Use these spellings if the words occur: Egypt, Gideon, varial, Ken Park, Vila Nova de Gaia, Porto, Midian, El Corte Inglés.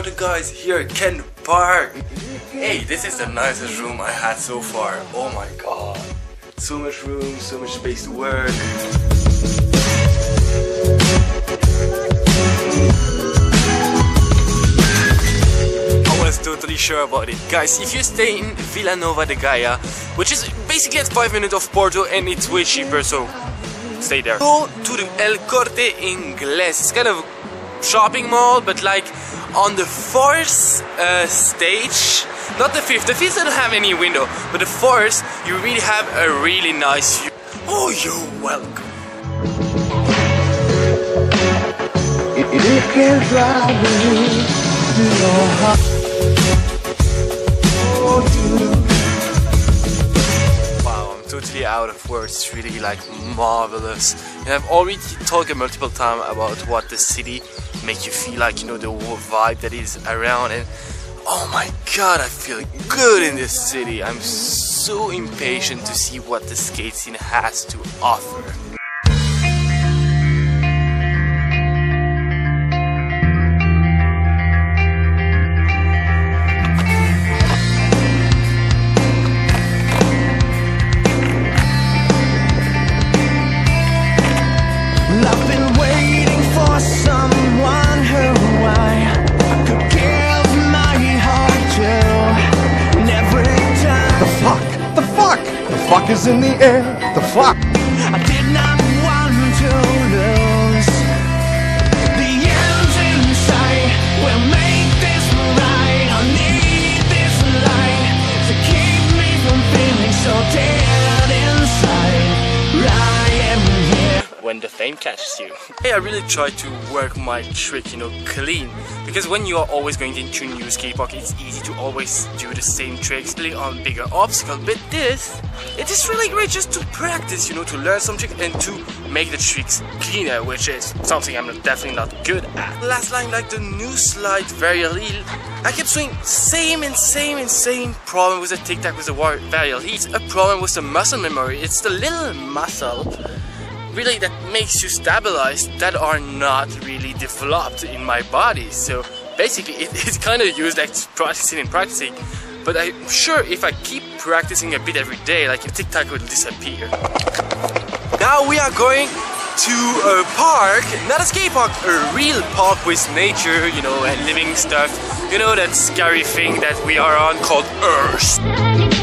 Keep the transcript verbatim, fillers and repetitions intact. Nova de Gaia here at Ken Park. Hey, this is the nicest room I had so far. Oh my god. So much room, so much space to work. I was totally sure about it. Guys, if you stay in Vila Nova de Gaia, which is basically at five minutes of Porto, and it's way cheaper, so stay there. Go to the El Corte Inglés. It's kind of a shopping mall, but like on the fourth uh, stage, not the fifth, the fifth doesn't have any window, but the fourth, you really have a really nice view. Oh, you're welcome. Wow, I'm totally out of words. It's really like marvelous. And I've already talked multiple times about what the city makes you feel like, you know, the whole vibe that is around. And oh my god, I feel good in this city. I'm so impatient to see what the skate scene has to offer. The fuck is in the air, the fuck. I did not want to lose. The end's in sight, we'll make this right. I need this light to keep me from feeling so dead inside. I am here. When the fame catches you. Hey, I really try to work my trick, you know, clean. Because when you are always going into new skate park, it's easy to always do the same tricks, play on bigger obstacles. But this, it is really great just to practice, you know, to learn some tricks and to make the tricks cleaner, which is something I'm definitely not good at. Last line, like the new slide, very little. I kept doing same and same and same problem with the tic tac with the varial heat. A problem with the muscle memory. It's the little muscle, really, that makes you stabilize, that are not really developed in my body. So basically it, it's kind of used like practicing and practicing, but I'm sure if I keep practicing a bit every day, like a tic-tac will disappear. Now we are going to a park, not a skate park, a real park with nature, you know, and living stuff, you know, that scary thing that we are on called Earth.